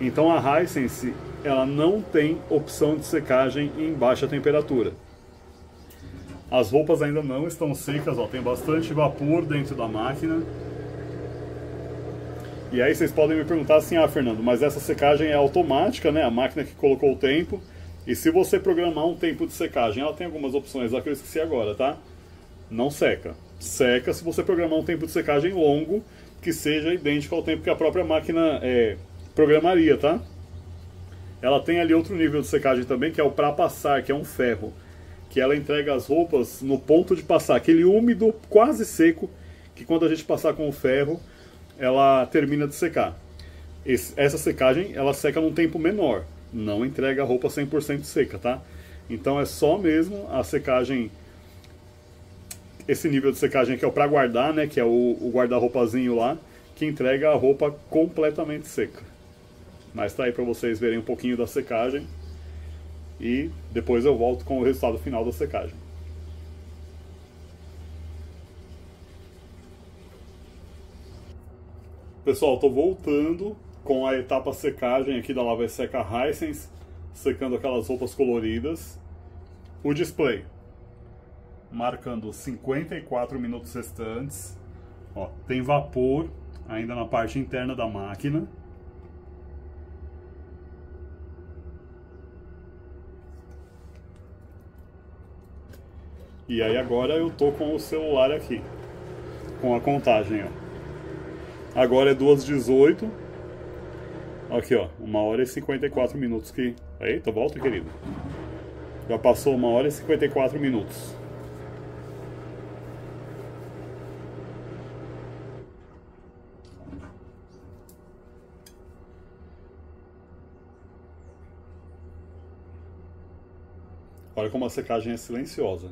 Então a Hisense, ela não tem opção de secagem em baixa temperatura. As roupas ainda não estão secas, ó, tem bastante vapor dentro da máquina. E aí vocês podem me perguntar assim: ah, Fernando, mas essa secagem é automática, né? A máquina que colocou o tempo. E se você programar um tempo de secagem, ela tem algumas opções lá que eu esqueci agora, tá? Não seca. Seca se você programar um tempo de secagem longo, que seja idêntico ao tempo que a própria máquina programaria, tá? Ela tem ali outro nível de secagem também, que é o pra passar, que é um ferro, que ela entrega as roupas no ponto de passar, aquele úmido quase seco, que quando a gente passar com o ferro, ela termina de secar. Essa secagem, ela seca num tempo menor, não entrega a roupa 100% seca, tá? Então é só mesmo a secagem... Esse nível de secagem aqui é o pra guardar, né? Que é o guarda-roupazinho lá, que entrega a roupa completamente seca. Mas tá aí pra vocês verem um pouquinho da secagem. E depois eu volto com o resultado final da secagem. Pessoal, tô voltando com a etapa secagem aqui da Lava e Seca Hisense, secando aquelas roupas coloridas. O display marcando 54 minutos restantes. Ó, tem vapor ainda na parte interna da máquina. E aí agora eu tô com o celular aqui, com a contagem, ó. Agora é 2h18. Aqui, ó, 1h54 que... Eita, volta, querido. Já passou 1h54. Olha como a secagem é silenciosa.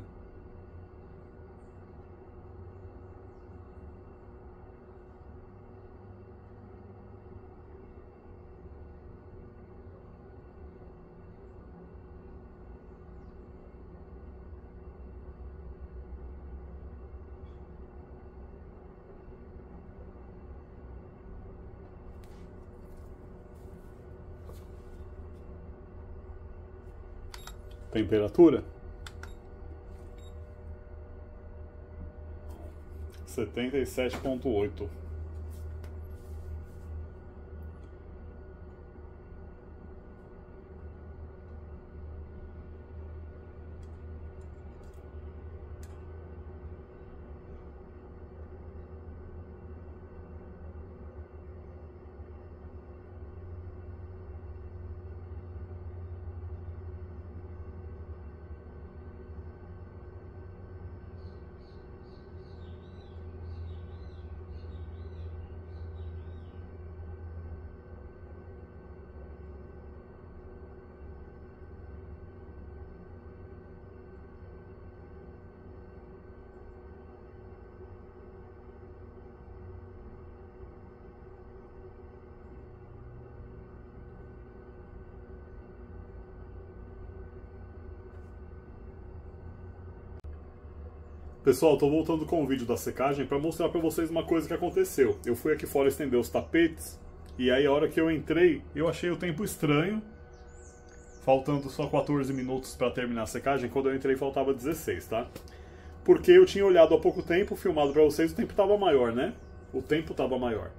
Temperatura 77,8. Pessoal, estou voltando com o vídeo da secagem para mostrar para vocês uma coisa que aconteceu. Eu fui aqui fora estender os tapetes e aí a hora que eu entrei, eu achei o tempo estranho. Faltando só 14 minutos para terminar a secagem, quando eu entrei faltava 16, tá? Porque eu tinha olhado há pouco tempo, filmado para vocês, o tempo estava maior, né? O tempo estava maior.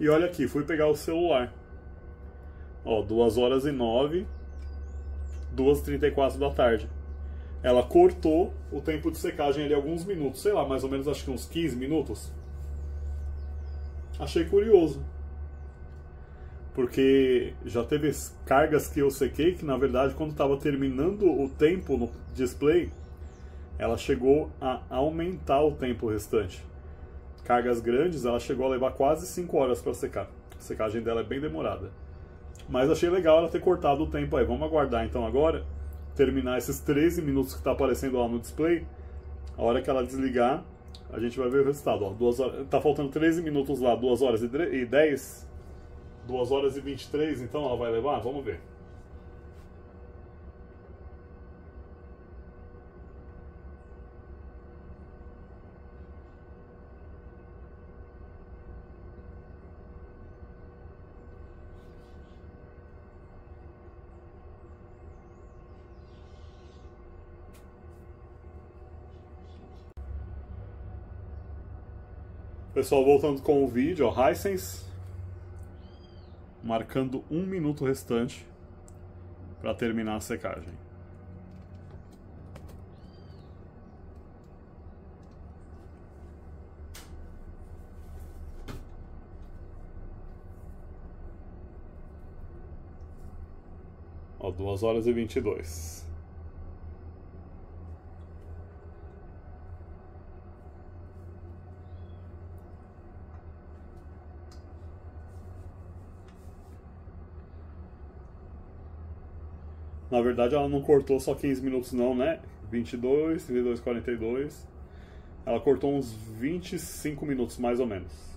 E olha aqui, fui pegar o celular. Ó, 2h09, 2h34 da tarde. Ela cortou o tempo de secagem ali alguns minutos, sei lá, mais ou menos acho que uns 15 minutos. Achei curioso, porque já teve cargas que eu sequei que na verdade quando estava terminando o tempo no display, ela chegou a aumentar o tempo restante. Cargas grandes ela chegou a levar quase 5 horas para secar, a secagem dela é bem demorada. Mas achei legal ela ter cortado o tempo aí, vamos aguardar então agora. Terminar esses 13 minutos que está aparecendo lá no display. A hora que ela desligar, a gente vai ver o resultado. Ó, 2 horas, tá faltando 13 minutos lá, 2h10, 2h23, então ela vai levar? Vamos ver. Pessoal, voltando com o vídeo, ó, Hisense marcando 1 minuto restante para terminar a secagem. Ó, 2h22. Na verdade ela não cortou só 15 minutos não, né? 22, 32, 42. Ela cortou uns 25 minutos mais ou menos.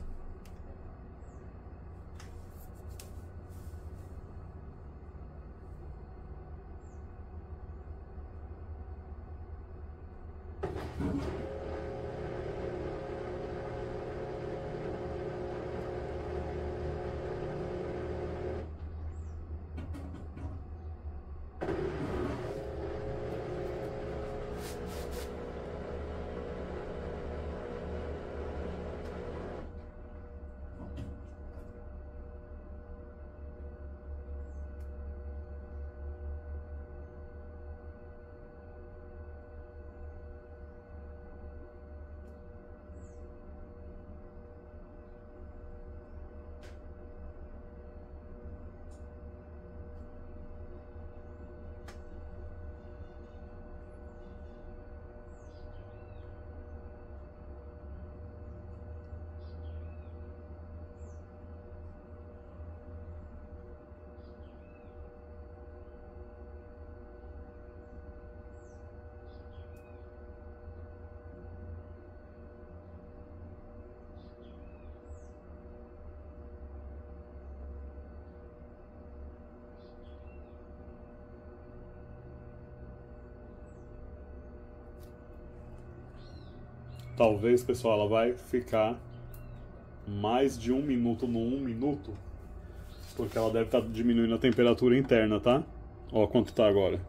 Talvez, pessoal, ela vai ficar mais de 1 minuto no 1 minuto, porque ela deve estar diminuindo a temperatura interna, tá? Ó quanto tá agora.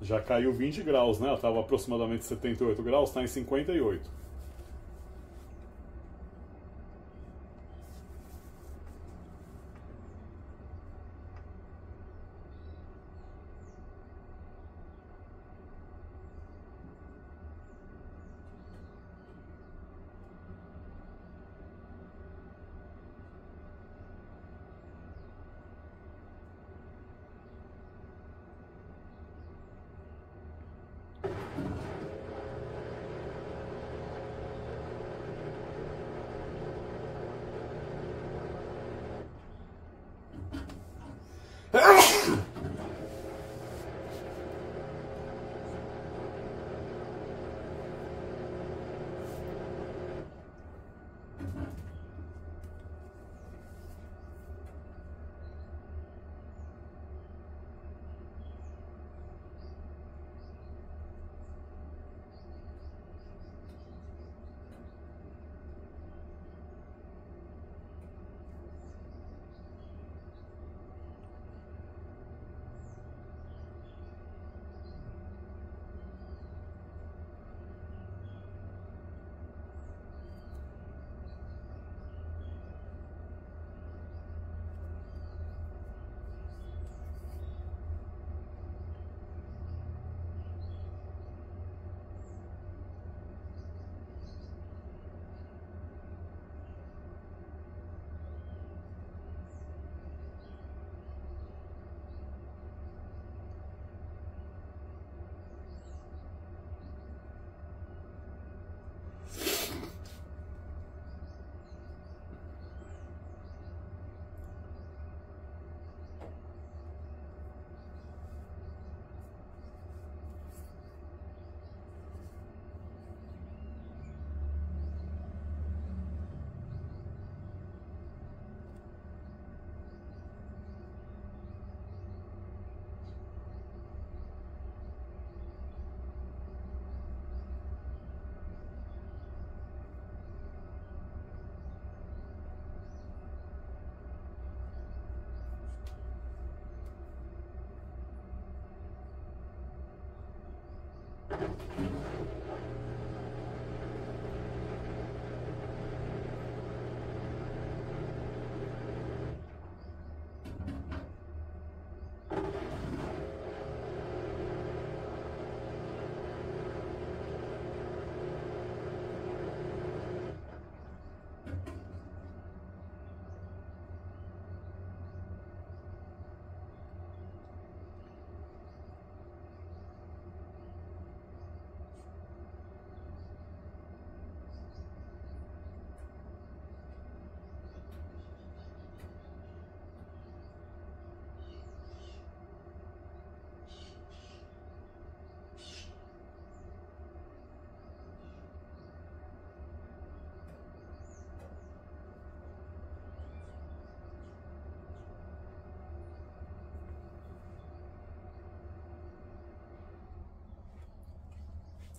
Já caiu 20 graus, né? Ela estava aproximadamente 78 graus, está em 58.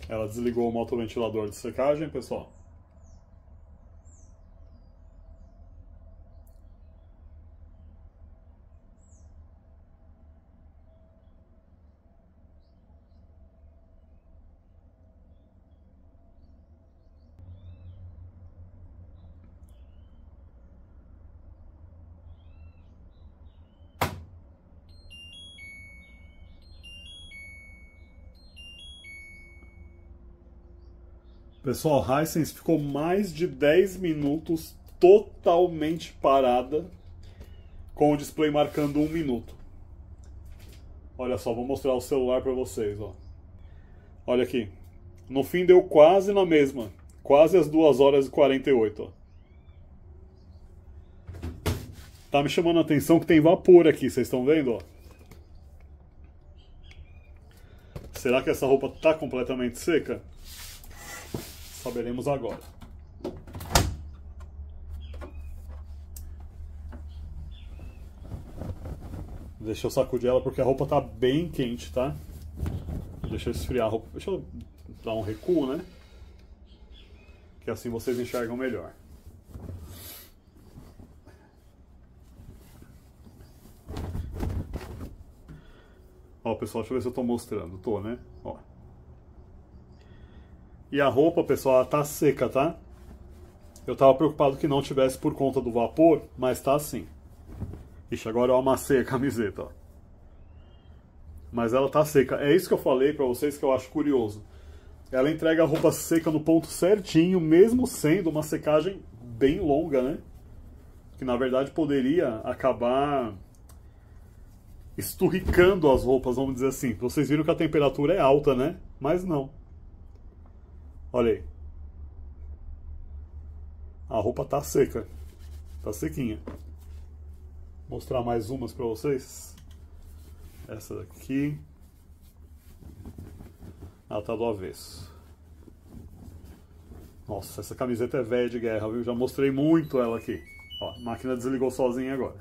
Ela desligou o motoventilador de secagem, pessoal. Pessoal, a Hisense ficou mais de 10 minutos totalmente parada, com o display marcando 1 minuto. Olha só, vou mostrar o celular para vocês, ó. Olha aqui. No fim deu quase na mesma. Quase as 2 horas e 48, ó. Tá me chamando a atenção que tem vapor aqui, vocês estão vendo, ó. Será que essa roupa tá completamente seca? Saberemos agora. Deixa eu sacudir ela porque a roupa tá bem quente, tá? Deixa eu esfriar a roupa. Deixa eu dar um recuo, né? Que assim vocês enxergam melhor. Ó, pessoal, deixa eu ver se eu tô mostrando. Tô, né? Ó. E a roupa, pessoal, ela tá seca, tá? Eu tava preocupado que não tivesse por conta do vapor, mas tá assim. Ixi, agora eu amassei a camiseta, ó. Mas ela tá seca. É isso que eu falei pra vocês que eu acho curioso. Ela entrega a roupa seca no ponto certinho, mesmo sendo uma secagem bem longa, né? Que na verdade poderia acabar esturricando as roupas, vamos dizer assim. Vocês viram que a temperatura é alta, né? Mas não. Olha aí. A roupa tá seca. Tá sequinha. Vou mostrar mais umas pra vocês. Essa daqui. Ela tá do avesso. Nossa, essa camiseta é velha de guerra, viu? Já mostrei muito ela aqui. Ó, a máquina desligou sozinha agora.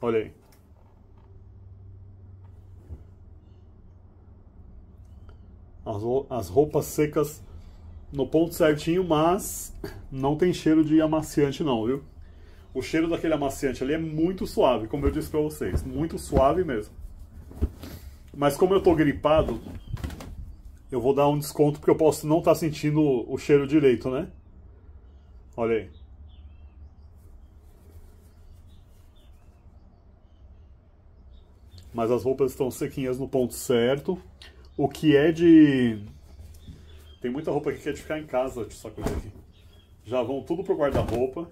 Olha aí. As roupas secas no ponto certinho, mas não tem cheiro de amaciante não, viu? O cheiro daquele amaciante ali é muito suave, como eu disse pra vocês. Muito suave mesmo. Mas como eu tô gripado, eu vou dar um desconto porque eu posso não estar sentindo o cheiro direito, né? Olha aí. Mas as roupas estão sequinhas no ponto certo. O que é de... Tem muita roupa aqui que é de ficar em casa, essa coisa aqui. Já vão tudo pro guarda-roupa.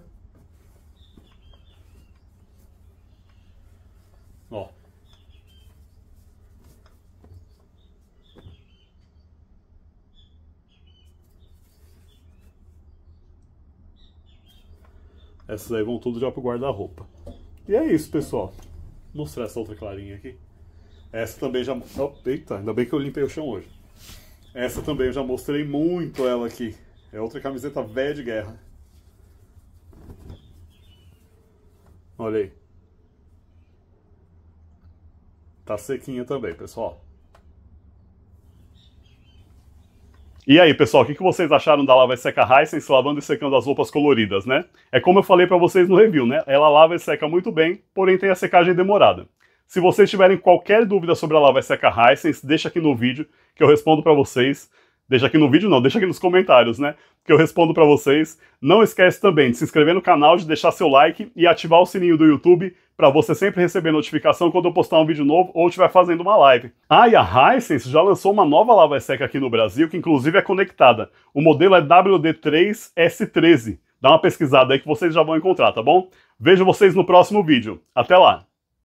Ó. Essas aí vão tudo já pro guarda-roupa. E é isso, pessoal. Vou mostrar essa outra clarinha aqui. Essa também já... Oh, eita, ainda bem que eu limpei o chão hoje. Essa também eu já mostrei muito ela aqui. É outra camiseta velha de guerra. Olha aí. Tá sequinha também, pessoal. E aí, pessoal, o que vocês acharam da Lava e Seca Hisense lavando e secando as roupas coloridas, né? É como eu falei pra vocês no review, né? Ela lava e seca muito bem, porém tem a secagem demorada. Se vocês tiverem qualquer dúvida sobre a Lava e Seca Hisense, deixa aqui no vídeo que eu respondo pra vocês. Deixa aqui no vídeo não, deixa aqui nos comentários, né? Que eu respondo pra vocês. Não esquece também de se inscrever no canal, de deixar seu like e ativar o sininho do YouTube pra você sempre receber notificação quando eu postar um vídeo novo ou estiver fazendo uma live. Ah, e a Hisense já lançou uma nova lava seca aqui no Brasil, que inclusive é conectada. O modelo é WD3-S13. Dá uma pesquisada aí que vocês já vão encontrar, tá bom? Vejo vocês no próximo vídeo. Até lá!